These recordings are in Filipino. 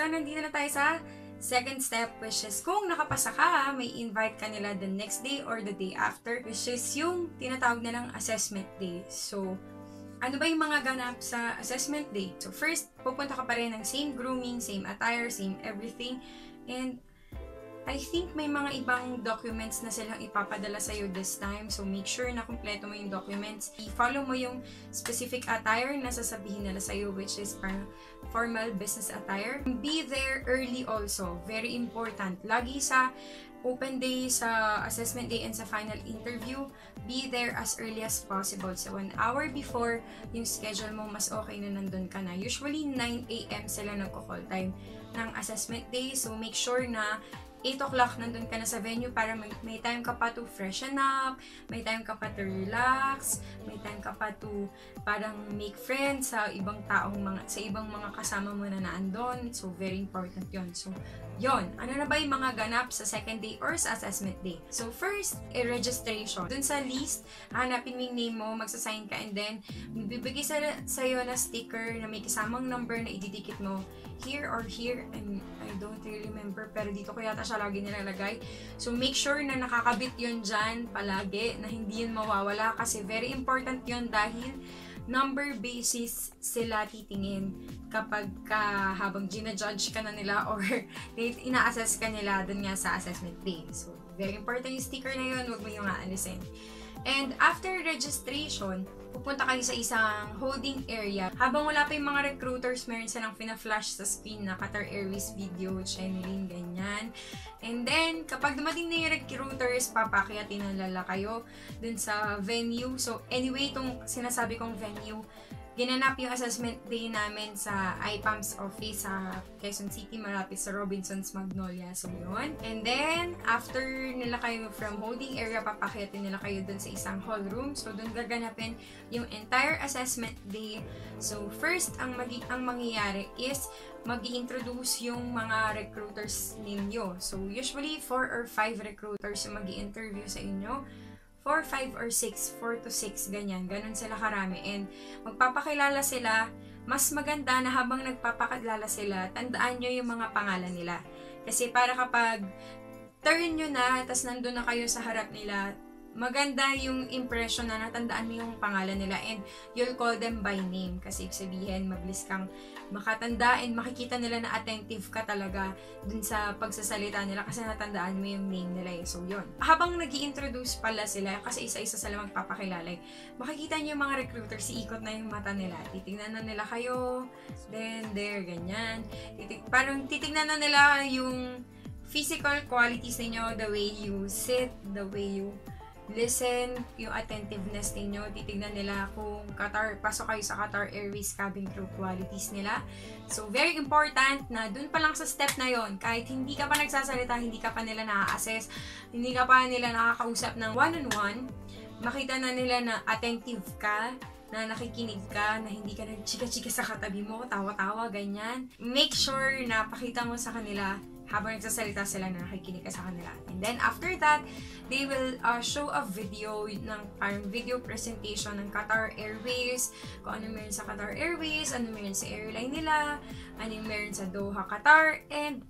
So, nandito na tayo sa second step, which is kung nakapasa ka, may invite ka nila the next day or the day after, which is yung tinatawag nilang assessment day. So, ano ba yung mga ganap sa assessment day? So, first, pupunta ka pa rin ng same grooming, same attire, same everything. And I think may mga ibang documents na silang ipapadala sa'yo this time. So, make sure na kumpleto mo yung documents. I-follow mo yung specific attire na sasabihin nila sa'yo, which is parang formal business attire. Be there early also. Very important. Lagi sa open day, sa assessment day, and sa final interview, be there as early as possible. So, 1 hour before yung schedule mo, mas okay na nandun ka na. Usually, 9 AM sila nagko-call time ng assessment day. So, make sure na 8 o'clock nandun ka na sa venue para may time ka pa to freshen up, may time ka pa to relax, may time ka pa to parang make friends sa ibang taong sa ibang mga kasama mo na naandun. So, very important yon. So, yon. Ano na ba yung mga ganap sa second day or sa assessment day? So, first, registration. Dun sa list, hanapin mo yung name mo, magsasign ka, and then bibigay sa'yo na sticker na may kasamang number na ididikit mo here or here, and I don't really remember, pero dito ko yata siya lagi nilalagay. So, make sure na nakakabit yun dyan palagi, na hindi yun mawawala, kasi very important yun dahil number basis sila titingin kapag habang gina-judge ka na nila or ina-assess ka nila dun nga sa assessment day. So, very important yung sticker na yun, huwag mo yung aalisin. And after registration, pupunta kayo sa isang holding area. Habang wala pa yung mga recruiters, meron silang pina-flash sa screen na Qatar Airways video, Shenlin, ganyan. And then, kapag dumating na yung recruiters, papakyatin na lala kayo dun sa venue. So, anyway, itong sinasabi kong venue, ginanap yung assessment day namin sa IPAMS office sa Quezon City, malapit sa Robinsons Magnolia. So, yun. And then, after nila kayo from holding area, papakitin nila kayo dun sa isang hall room. So, dun gaganapin yung entire assessment day. So, first, ang mangyayari is mag-i-introduce yung mga recruiters ninyo. So, usually, 4 or 5 recruiters yung mag-i-interview sa inyo. 4, 5, or 6, 4 to 6, ganyan. Ganun sila karami. And magpapakilala sila, mas maganda na habang nagpapakilala sila, tandaan nyo yung mga pangalan nila. Kasi para kapag turn nyo na, tas nandun na kayo sa harap nila, maganda yung impression na natandaan mo yung pangalan nila, and you'll call them by name, kasi sabihin mabilis kang makatanda and makikita nila na attentive ka talaga dun sa pagsasalita nila kasi natandaan mo yung name nila eh. So, yun. Habang nag-i-introduce pala sila, kasi isa-isa sila magpapakilala, makikita nyo yung mga recruiter, si ikot na yung mata nila. Titignan na nila kayo, then there, ganyan. Parang titignan na nila yung physical qualities ninyo, the way you sit, the way you listen, yung attentiveness ninyo. Titignan nila kung pasok kayo sa Qatar Airways cabin crew qualities nila. So, very important na dun pa lang sa step na yon, kahit hindi ka pa nagsasalita, hindi ka pa nila na-assess, hindi ka pa nila nakakausap ng one-on-one, makita na nila na attentive ka, na nakikinig ka, na hindi ka nagchika-chika sa katabi mo, tawa-tawa, ganyan. Make sure na pakita mo sa kanila habang nagsasalita sila na nakikinig ka sa kanila. And then, after that, they will show a video, parang video presentation ng Qatar Airways, kung ano meron sa Qatar Airways, ano meron sa airline nila, ano meron sa Doha, Qatar, and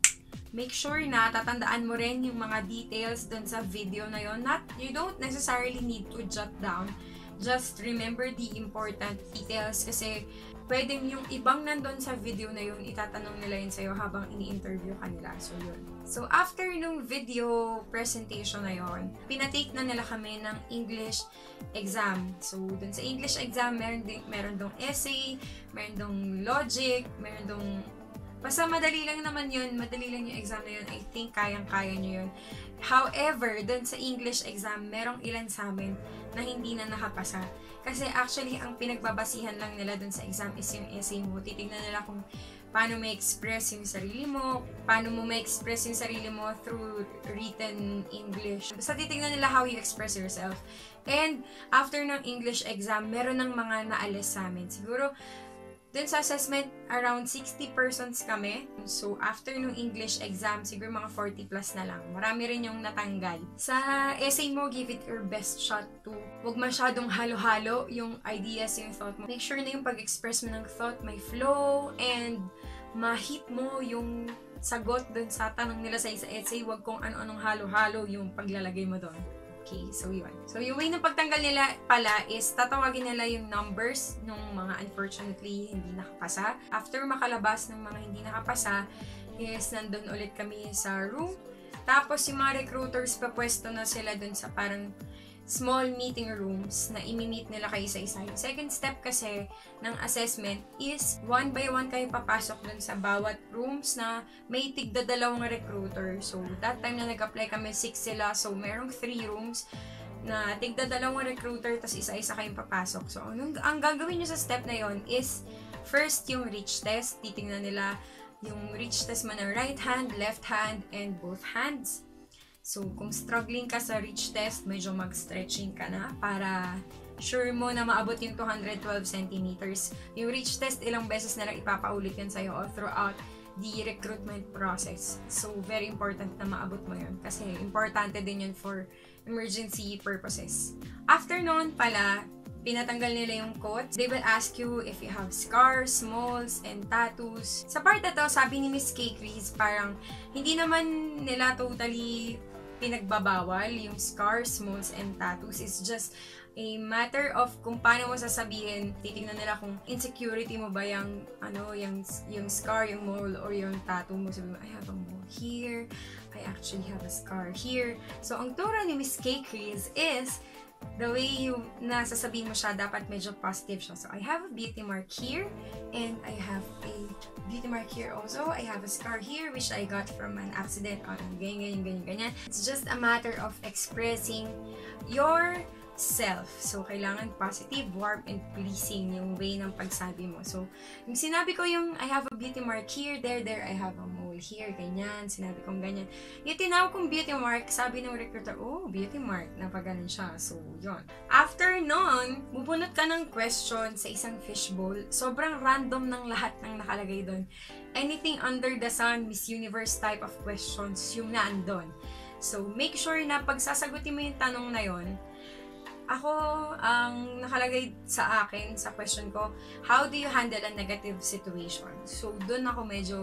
make sure na tatandaan mo rin yung mga details dun sa video na yun. You don't necessarily need to jot down. Just remember the important details, kasi pwedeng yung ibang nandun sa video na yun, itatanong nila yun sa'yo habang ini-interview ka nila. So, yun. So, after nung video presentation na yun, pinatake na nila kami ng English exam. So, dun sa English exam, meron dong essay, meron dong logic, meron dong... Basta madali lang naman yun, madali lang yung exam na yun. I think kayang-kaya nyo yun. However, dun sa English exam, merong ilan sa amin na hindi na nakapasa. Kasi actually, ang pinagbabasihan lang nila dun sa exam is yung essay mo. Titignan nila kung paano may express yung sarili mo, paano mo may express yung sarili mo through written English. Basta titignan nila how you express yourself. And after ng English exam, meron ng mga naalis sa amin. Siguro, dun sa assessment, around 60 persons kami. So, after nung English exam, siguro mga 40 plus na lang. Marami rin yung natanggal. Sa essay mo, give it your best shot to. Huwag masyadong halo-halo yung ideas, yung thought mo. Make sure na yung pag-express mo ng thought may flow and ma-hit mo yung sagot dun sa tanong nila sa essay, wag kung ano-anong halo-halo yung paglalagay mo dun. Okay, so yun. So yung way ng pagtanggal nila pala is tatawagin nila yung numbers ng mga unfortunately hindi nakapasa. After makalabas ng mga hindi nakapasa, is nandun ulit kami sa room. Tapos yung mga recruiters papwesto na sila dun sa parang small meeting rooms na imi-meet nila kayo sa isa. Yung second step kasi ng assessment is one by one kayo papasok dun sa bawat rooms na may tig-dalawang recruiter. So, that time na nag-apply kami, 6 sila. So, merong 3 rooms na tig-dalawang recruiter tapos isa-isa kayong papasok. So, ang gagawin nyo sa step na yon is first yung reach test. Titingnan nila yung reach test mo ng right hand, left hand, and both hands. So, kung struggling ka sa reach test, medyo mag-stretching ka na para sure mo na maabot yung 212 centimeters. Yung reach test, ilang beses na lang ipapaulit yan sa'yo throughout the recruitment process. So, very important na maabot mo yun kasi importante din yun for emergency purposes. After noon pala, pinatanggal nila yung coat. They will ask you if you have scars, moles, and tattoos. Sa part na to, sabi ni Miss Kaycee, parang hindi naman nila totally pinagbabawal yung scars, moles, and tattoos. It's just a matter of kung paano mo sasabihin. Titignan nila kung insecurity mo ba yung, ano, yung scar, yung mole, or yung tattoo mo. Sabi mo, I have a mole here. I actually have a scar here. So, ang turo ni Miss Kaycee is the way you nasasabihin mo siya, dapat medyo positive siya. So, I have a beauty mark here, and I have a beauty mark here also. I have a scar here, which I got from an accident. O, ganyan, ganyan, ganyan, ganyan. It's just a matter of expressing yourself. So, kailangan positive, warm, and pleasing yung way ng pagsabi mo. So, yung sinabi ko yung I have a beauty mark here, there, there, I have a mole here, ganyan. Sinabi kong ganyan. Yung tinawag kong beauty mark, sabi ng recruiter, oh, beauty mark. Napaganan siya. So, yon. After nun, bubunot ka ng question sa isang fishbowl. Sobrang random ng lahat ng nakalagay doon. Anything under the sun, Miss Universe type of questions yung naandun. So, make sure na pagsasagutin mo yung tanong na yon. Ako, ang nakalagay sa akin, sa question ko, how do you handle a negative situation? So, doon ako medyo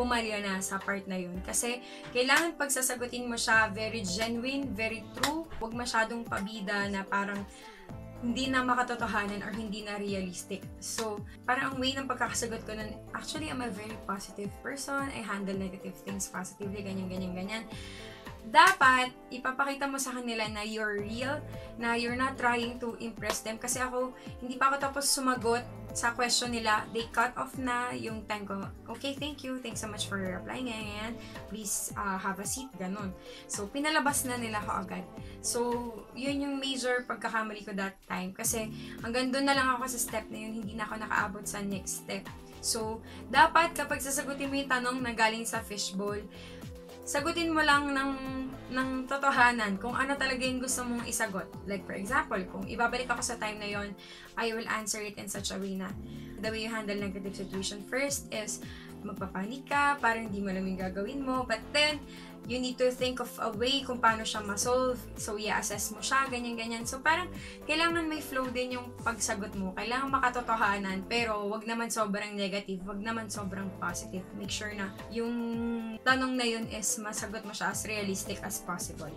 pumalya na sa part na yun. Kasi, kailangan pagsasagutin mo siya very genuine, very true. Huwag masyadong pabida na parang hindi na makatotohanan or hindi na realistic. So, parang ang way ng pagkakasagot ko nun, actually, I'm a very positive person. I handle negative things positively, ganyan, ganyan, ganyan. Dapat ipapakita mo sa kanila na you're real, na you're not trying to impress them. Kasi ako, hindi pa ako tapos sumagot sa question nila. They cut off na yung time ko. Okay, thank you. Thanks so much for replying. Ayan. Please have a seat. Ganon. So, pinalabas na nila ako agad. So, yun yung major pagkakamali ko that time. Kasi hanggang doon na lang ako sa step na yun. Hindi na ako nakaabot sa next step. So, dapat kapag sasagutin mo yung tanong na galing sa fishbowl, sagutin mo lang ng totohanan kung ano talaga yung gusto mong isagot. Like for example, kung ibabalik ako sa time na yon, I will answer it in such a way na the way you handle negative situation first is magpapanik ka, parang hindi mo alam yung gagawin mo. But then, you need to think of a way kung paano siya ma-solve. So, i-assess mo siya, ganyan-ganyan. So, parang kailangan may flow din yung pagsagot mo. Kailangan makatotohanan, pero wag naman sobrang negative, wag naman sobrang positive. Make sure na yung tanong na yun is masagot mo siya as realistic as possible.